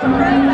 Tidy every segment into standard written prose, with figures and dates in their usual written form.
Bang,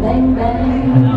bang, bang, bang.